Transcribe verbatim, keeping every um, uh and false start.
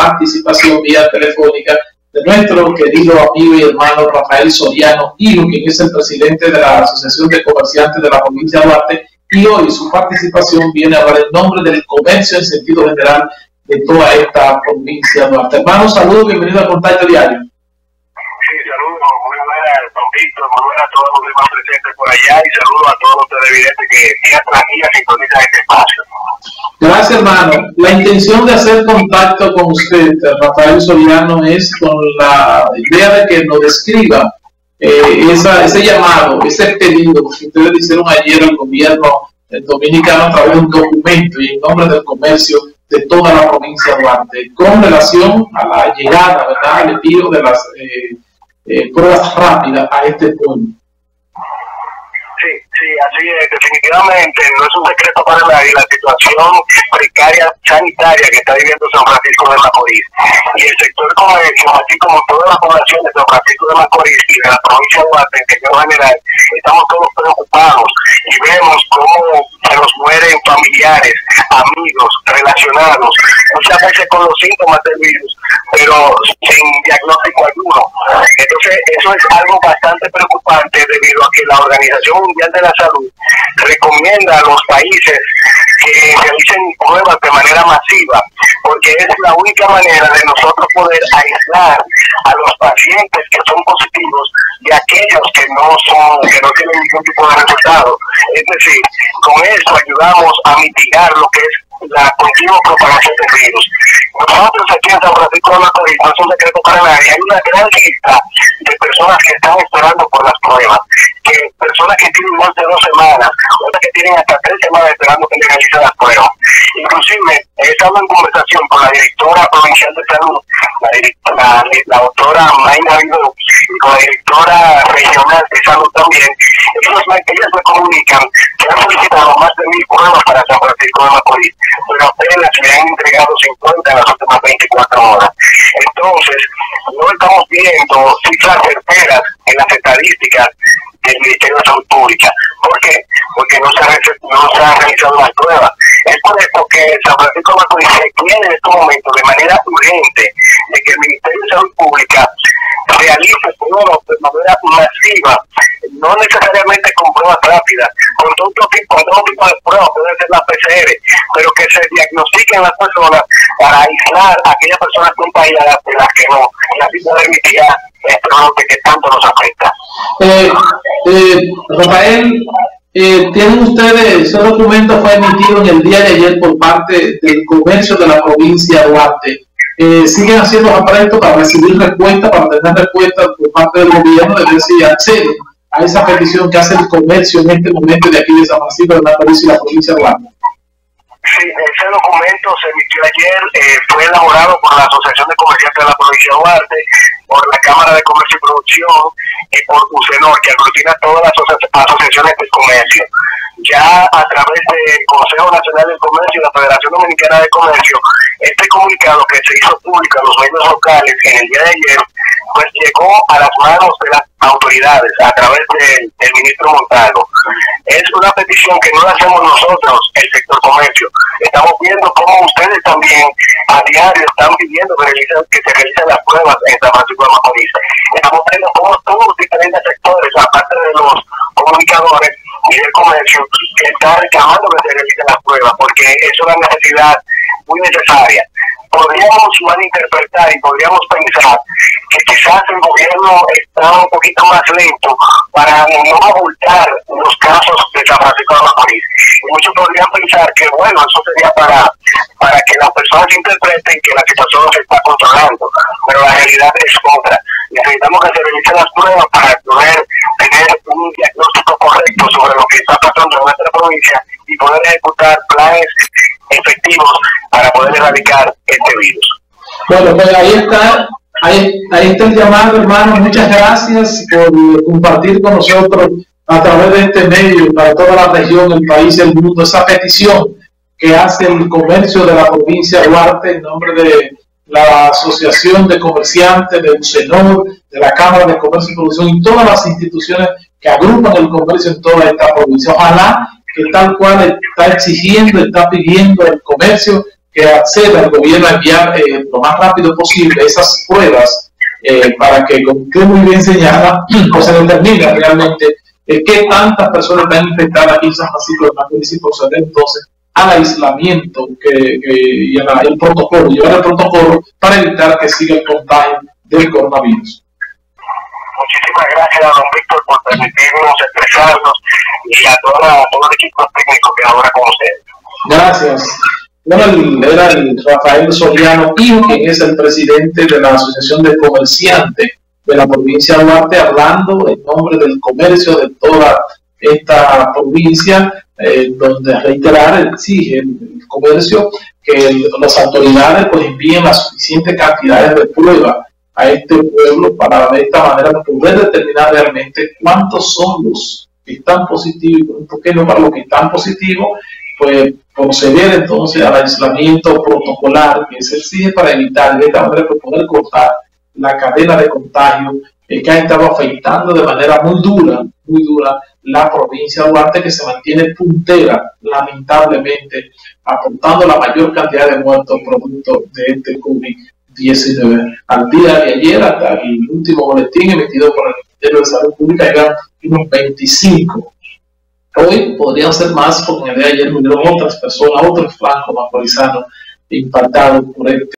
participación vía telefónica de nuestro querido amigo y hermano Rafael Soriano, hijo, quien es el presidente de la Asociación de Comerciantes de la Provincia Duarte, y hoy su participación viene a dar el nombre del comercio en sentido general de toda esta provincia Duarte. Hermano, saludos, bienvenido a Contacto Diario. Sí, saludos, muy buenas, don Víctor, muy buenas a todos los demás presentes por allá, y saludos a todos los televidentes que día tras día sintonizan este espacio. Gracias, hermano. La intención de hacer contacto con usted, Rafael Soriano, es con la idea de que nos describa eh, esa, ese llamado, ese pedido que ustedes hicieron ayer al gobierno dominicano a través de un documento y en nombre del comercio de toda la provincia de Duarte, con relación a la llegada, ¿verdad?, al envío de las eh, eh, pruebas rápidas a este punto. Sí, sí, así es, definitivamente no es un secreto para nadie la situación precaria sanitaria que está viviendo San Francisco de Macorís. Y el sector comercio, así como toda la población de San Francisco de Macorís y de la provincia de Duarte en general, estamos todos preocupados y vemos cómo se nos mueren familiares, amigos, relacionados, muchas veces con los síntomas del virus, pero sin diagnóstico alguno. Entonces, eso es algo bastante preocupante debido a que la Organización Mundial de la Salud recomienda a los países que realicen pruebas de manera masiva, porque es la única manera de nosotros poder aislar a los pacientes que son positivos de aquellos que no son, que no tienen ningún tipo de resultado. Es decir, con esto ayudamos a mitigar lo que es la continua propagación del virus. Nosotros aquí en San Francisco de Macorís, no es un secreto para nadie, hay una gran lista de personas que están esperando por las pruebas, que personas que tienen más de dos semanas, otras que tienen hasta tres semanas esperando que realicen las pruebas. Inclusive, he estado en conversación con la directora provincial de salud, la, la, la doctora Mayna Vidú, y con la directora regional de salud también. Ellos, ellas me comunican que han solicitado más de mil pruebas para San Francisco de Macorís, pero apenas le han entregado cincuenta en las últimas veinticuatro horas. Entonces, no estamos viendo cifras certeras en las estadísticas del Ministerio de Salud Pública. ¿Por qué? Porque no se ha, no se ha realizado las pruebas. Es por esto que San Francisco de Macorís requiere en este momento de manera urgente de que el Ministerio de Salud Pública realice pruebas de manera masiva, no necesariamente con pruebas rápidas, con todo tipo, con todo tipo de pruebas, puede ser la P C R, pero que se diagnostiquen las personas para aislar a aquellas personas que están aisladas de las que no, la epidemia es probable que tanto nos afecta. Eh, eh, Rafael, eh, ¿tienen ustedes, ese documento fue emitido en el día de ayer por parte del comercio de la provincia de Duarte? Eh, siguen haciendo aparentos para recibir respuesta, para tener respuesta por parte del gobierno, de ver si acceden a esa petición que hace el comercio en este momento de aquí de San Francisco de Macorís y la provincia de Duarte. Sí, ese documento se emitió ayer, eh, fue elaborado por la Asociación de Comerciantes de la Provincia Duarte, por la Cámara de Comercio y Producción y por UCENOR, que aglutina todas las aso asociaciones del comercio. Ya a través del Consejo Nacional del Comercio y la Federación Dominicana de Comercio, este comunicado que se hizo público a los medios locales en el día de ayer, pues llegó a las manos de las autoridades a través del, del ministro Montalvo. Es una petición que no la hacemos nosotros, el sector comercio. Estamos viendo cómo ustedes también a diario están pidiendo que, realizan, que se realicen las pruebas en San Francisco de Macorís. Estamos viendo cómo todos los diferentes sectores, aparte de los comunicadores y del comercio, que están reclamando que se realicen las pruebas, porque es una necesidad muy necesaria. Podríamos malinterpretar y podríamos pensar que quizás el gobierno está un poquito más lento para no ocultar los casos de San Francisco de Macorís. Y muchos podrían pensar que, bueno, eso sería para, para que las personas interpreten que la situación se está controlando, pero la realidad es otra. Necesitamos que se realicen las pruebas para poder tener un diagnóstico correcto sobre lo que está pasando en nuestra provincia y poder ejecutar planes efectivos para poder erradicar este virus. Bueno, pues ahí está, ahí, ahí está el llamado, hermano. Muchas gracias por compartir con nosotros a través de este medio para toda la región, el país, el mundo, esa petición que hace el comercio de la provincia de Duarte en nombre de la Asociación de Comerciantes, de UCENOR, de la Cámara de Comercio y Producción y todas las instituciones que agrupan el comercio en toda esta provincia. Ojalá que tal cual está exigiendo, está pidiendo el comercio, que acceda al gobierno a enviar eh, lo más rápido posible esas pruebas eh, para que con qué muy bien señala o se determine realmente eh, qué tantas personas están infectadas aquí en San Francisco de Macorís y proceder entonces al aislamiento que, que, y al protocolo, llevar el protocolo para evitar que siga el contagio del coronavirus. Muchísimas gracias a don Víctor por permitirnos expresarnos y a todo, a todo el equipo técnico que ahora con ustedes. Gracias. Bueno, era el Rafael Soriano, quien es el presidente de la Asociación de Comerciantes de la Provincia Duarte, hablando en nombre del comercio de toda esta provincia, eh, donde reiterar, exige el comercio que las autoridades pues envíen las suficientes cantidades de pruebas a este pueblo para de esta manera poder determinar realmente cuántos son los que están positivos, porque no para los que están positivos, pues proceder entonces al aislamiento protocolar que se exige para evitar de esta manera poder cortar la cadena de contagio eh, que ha estado afectando de manera muy dura, muy dura la provincia de Duarte, que se mantiene puntera, lamentablemente, aportando la mayor cantidad de muertos producto de este COVID diecinueve. Al día de ayer, hasta el último boletín emitido por el Ministerio de Salud Pública, eran unos veinticinco. Hoy podrían ser más, porque en el día de ayer murieron otras personas, otros francos macorizanos impactados por este